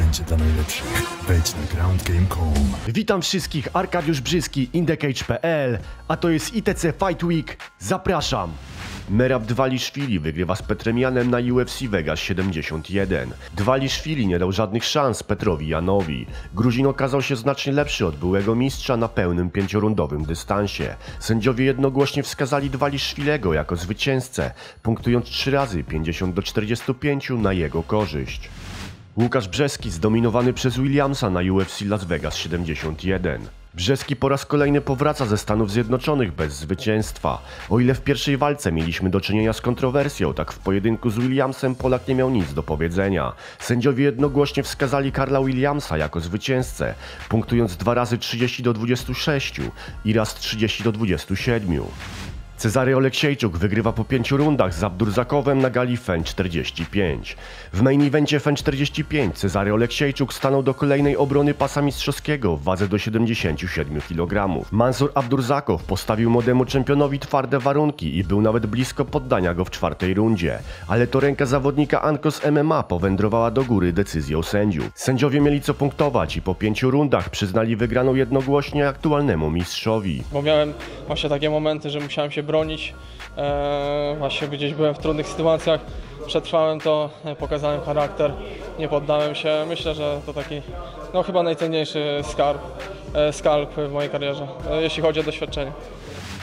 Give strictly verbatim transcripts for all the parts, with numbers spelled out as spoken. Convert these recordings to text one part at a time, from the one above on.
wszędzie dla najlepszych. Wejdź na ground game kropka com. Witam wszystkich, Arkadiusz Brzyski, intheccage kropka pl, a to jest I T C Fight Week. Zapraszam! Merab Dvalishvili wygrywa z Petrem Yanem na U F C Vegas siedemdziesiąt jeden. Dvalishvili nie dał żadnych szans Petrowi Yanowi. Gruzin okazał się znacznie lepszy od byłego mistrza na pełnym pięciorundowym dystansie. Sędziowie jednogłośnie wskazali Dvalishviliego jako zwycięzcę, punktując trzy razy pięćdziesiąt do czterdziestu pięciu na jego korzyść. Łukasz Brzeski zdominowany przez Williamsa na U F C Las Vegas siedemdziesiąt jeden. Brzeski po raz kolejny powraca ze Stanów Zjednoczonych bez zwycięstwa. O ile w pierwszej walce mieliśmy do czynienia z kontrowersją, tak w pojedynku z Williamsem Polak nie miał nic do powiedzenia. Sędziowie jednogłośnie wskazali Karla Williamsa jako zwycięzcę, punktując dwa razy trzydzieści do dwudziestu sześciu i raz trzydzieści do dwudziestu siedmiu. Cezary Oleksiejczuk wygrywa po pięciu rundach z Abdurzakowem na gali F E N czterdzieści pięć. W main evencie F E N czterdzieści pięć Cezary Oleksiejczuk stanął do kolejnej obrony pasa mistrzowskiego w wadze do siedemdziesięciu siedmiu kilogramów. Mansur Abdurzakow postawił młodemu czempionowi twarde warunki i był nawet blisko poddania go w czwartej rundzie, ale to ręka zawodnika ANKOS M M A powędrowała do góry decyzją sędziów. Sędziowie mieli co punktować i po pięciu rundach przyznali wygraną jednogłośnie aktualnemu mistrzowi. Bo miałem właśnie takie momenty, że musiałem się bronić, eee, właśnie gdzieś byłem w trudnych sytuacjach, przetrwałem to, pokazałem charakter, nie poddałem się. Myślę, że to taki, no chyba najcenniejszy skarb, e, skalp w mojej karierze, e, jeśli chodzi o doświadczenie.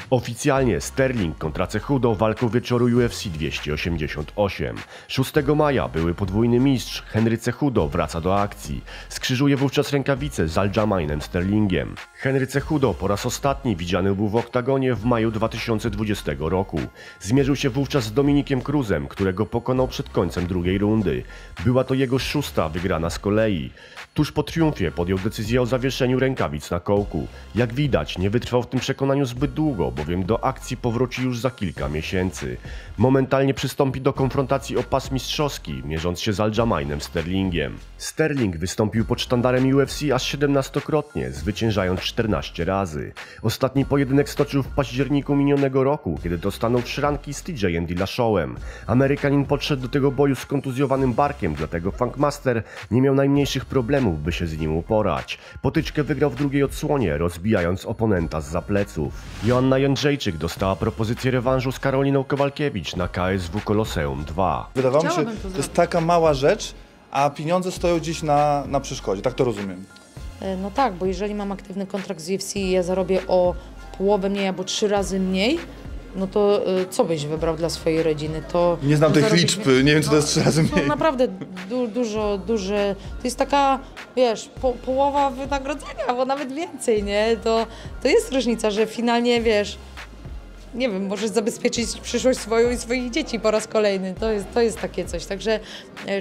Oficjalnie Sterling kontra Cejudo walką wieczoru U F C dwieście osiemdziesiąt osiem. szóstego maja były podwójny mistrz Henry Cejudo wraca do akcji. Skrzyżuje wówczas rękawice z Aljamainem Sterlingiem. Henry Cejudo po raz ostatni widziany był w oktagonie w maju dwa tysiące dwudziestego roku. Zmierzył się wówczas z Dominikiem Cruzem, którego pokonał przed końcem drugiej rundy. Była to jego szósta wygrana z kolei. Tuż po triumfie podjął decyzję o zawieszeniu rękawic na kołku. Jak widać, nie wytrwał w tym przekonaniu zbyt długo, bowiem do akcji powróci już za kilka miesięcy. Momentalnie przystąpi do konfrontacji o pas mistrzowski, mierząc się z Aljamainem Sterlingiem. Sterling wystąpił pod sztandarem U F C aż siedemnastokrotnie, zwyciężając czternaście razy. Ostatni pojedynek stoczył w październiku minionego roku, kiedy dostanął w szranki z T J Dillashawem. Amerykanin podszedł do tego boju z kontuzjowanym barkiem, dlatego Funkmaster nie miał najmniejszych problemów, by się z nim uporać. Potyczkę wygrał w drugiej odsłonie, rozbijając oponenta z za pleców. Joanna Jędrzejczyk dostała propozycję rewanżu z Karoliną Kowalkiewicz na K S W Colosseum dwa. Wydawało mi się, to, to jest taka mała rzecz, a pieniądze stoją dziś na, na przeszkodzie, tak to rozumiem. No tak, bo jeżeli mam aktywny kontrakt z U F C i ja zarobię o połowę mniej albo trzy razy mniej, no to co byś wybrał dla swojej rodziny? To nie znam tych liczb, mi... nie wiem, co no, to jest trzy razy mniej. No naprawdę du dużo, duże, to jest taka, wiesz, po połowa wynagrodzenia, bo nawet więcej, nie? To, to jest różnica, że finalnie, wiesz, nie wiem, możesz zabezpieczyć przyszłość swoją i swoich dzieci po raz kolejny. To jest, to jest takie coś. Także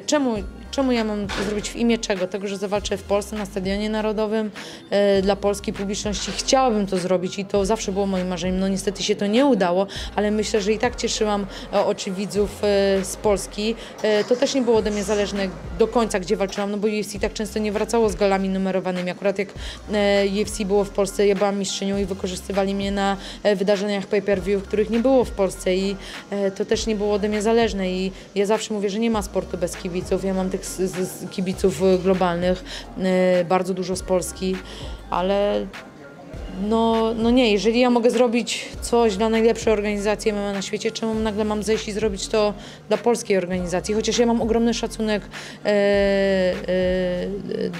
czemu, czemu ja mam to zrobić w imię czego? Tego, że zawalczę w Polsce na Stadionie Narodowym e, dla polskiej publiczności. Chciałabym to zrobić i to zawsze było moim marzeniem. No niestety się to nie udało, ale myślę, że i tak cieszyłam oczy widzów e, z Polski. E, to też nie było ode mnie zależne do końca, gdzie walczyłam, no bo U F C tak często nie wracało z galami numerowanymi. Akurat jak e, U F C było w Polsce, ja byłam mistrzynią i wykorzystywali mnie na e, wydarzeniach pay-per-view, których nie było w Polsce i e, to też nie było ode mnie zależne i ja zawsze mówię, że nie ma sportu bez kibiców, ja mam tych z, z kibiców globalnych, e, bardzo dużo z Polski, ale no, no nie, jeżeli ja mogę zrobić coś dla najlepszej organizacji M M A na świecie, czemu nagle mam zejść i zrobić to dla polskiej organizacji, chociaż ja mam ogromny szacunek e, e,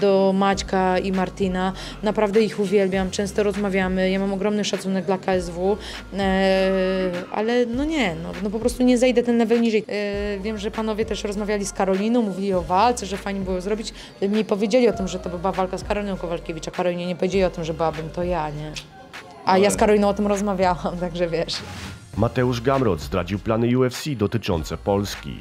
do Maćka i Martina, naprawdę ich uwielbiam, często rozmawiamy, ja mam ogromny szacunek dla K S W, e, ale no nie, no, no po prostu nie zejdę ten level niżej. E, wiem, że panowie też rozmawiali z Karoliną, mówili o walce, że fajnie było zrobić, mi powiedzieli o tym, że to była walka z Karoliną Kowalkiewicz, a Karolinie nie powiedzieli o tym, że byłabym to ja, nie? A ja z Karoliną o tym rozmawiałam, także wiesz. Mateusz Gamrot zdradził plany U F C dotyczące Polski.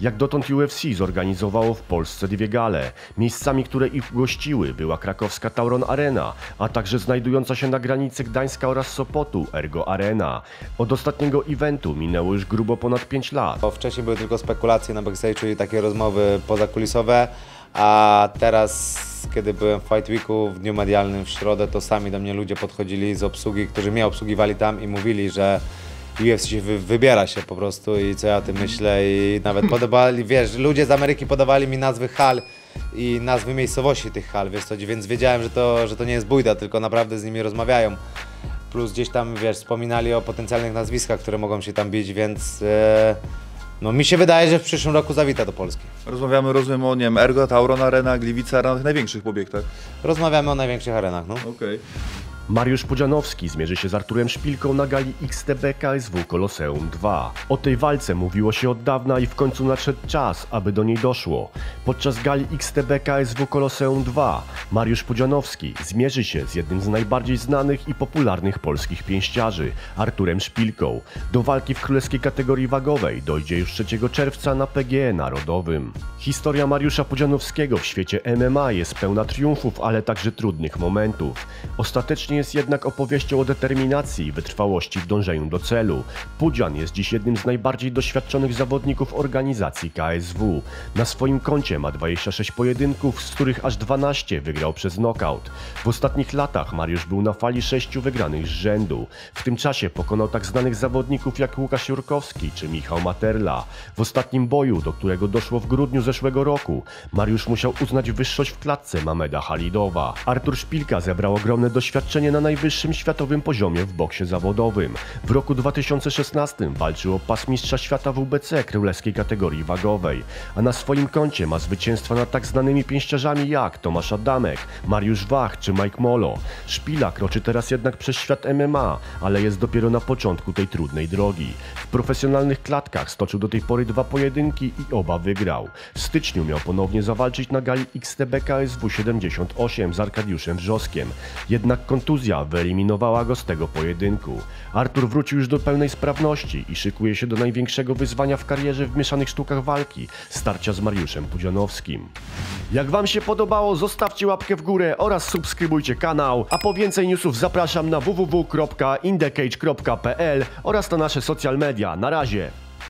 Jak dotąd U F C zorganizowało w Polsce dwie gale. Miejscami, które ich gościły, była krakowska Tauron Arena, a także znajdująca się na granicy Gdańska oraz Sopotu Ergo Arena. Od ostatniego eventu minęło już grubo ponad pięć lat. Wcześniej były tylko spekulacje na backstage'u i takie rozmowy pozakulisowe, a teraz, kiedy byłem w Fight Weeku w dniu medialnym w środę, to sami do mnie ludzie podchodzili z obsługi, którzy mnie obsługiwali tam i mówili, że U F C wy wybiera się po prostu i co ja o tym myślę i nawet podawali, wiesz, ludzie z Ameryki podawali mi nazwy hal, i nazwy miejscowości tych hal, wiesz co, więc wiedziałem, że to, że to nie jest bójda, tylko naprawdę z nimi rozmawiają. Plus gdzieś tam, wiesz, wspominali o potencjalnych nazwiskach, które mogą się tam bić, więc yy, no mi się wydaje, że w przyszłym roku zawita do Polski. Rozmawiamy, rozumiem, o, nie wiem, Ergo, Tauron Arena, Gliwice Arena, tych największych obiektach. Rozmawiamy o największych arenach, no. Okej. Okay. Mariusz Pudzianowski zmierzy się z Arturem Szpilką na gali X T B K S W Colosseum dwa. O tej walce mówiło się od dawna i w końcu nadszedł czas, aby do niej doszło. Podczas gali X T B K S W Colosseum dwa Mariusz Pudzianowski zmierzy się z jednym z najbardziej znanych i popularnych polskich pięściarzy, Arturem Szpilką. Do walki w królewskiej kategorii wagowej dojdzie już trzeciego czerwca na P G E Narodowym. Historia Mariusza Pudzianowskiego w świecie M M A jest pełna triumfów, ale także trudnych momentów. Ostatecznie jest jednak opowieścią o determinacji i wytrwałości w dążeniu do celu. Pudzian jest dziś jednym z najbardziej doświadczonych zawodników organizacji K S W. Na swoim koncie ma dwadzieścia sześć pojedynków, z których aż dwanaście wygrał przez nokaut. W ostatnich latach Mariusz był na fali sześciu wygranych z rzędu. W tym czasie pokonał tak znanych zawodników jak Łukasz Jurkowski czy Michał Materla. W ostatnim boju, do którego doszło w grudniu zeszłego roku, Mariusz musiał uznać wyższość w klatce Mameda Halidowa. Artur Szpilka zebrał ogromne doświadczenie na najwyższym światowym poziomie w boksie zawodowym. W roku dwa tysiące szesnastym walczył o pas mistrza świata W B C królewskiej kategorii wagowej, a na swoim koncie ma zwycięstwa nad tak znanymi pięściarzami jak Tomasz Adamek, Mariusz Wach czy Mike Molo. Szpila kroczy teraz jednak przez świat M M A, ale jest dopiero na początku tej trudnej drogi. W profesjonalnych klatkach stoczył do tej pory dwa pojedynki i oba wygrał. W styczniu miał ponownie zawalczyć na gali X T B K S W siedemdziesiąt osiem z Arkadiuszem Brzoskiem, jednak kontuzja wyeliminowała go z tego pojedynku. Artur wrócił już do pełnej sprawności i szykuje się do największego wyzwania w karierze w mieszanych sztukach walki – starcia z Mariuszem Pudzianowskim. Jak Wam się podobało, zostawcie łapkę w górę oraz subskrybujcie kanał, a po więcej newsów zapraszam na w w w kropka intheccage kropka p l oraz na nasze social media. Na razie!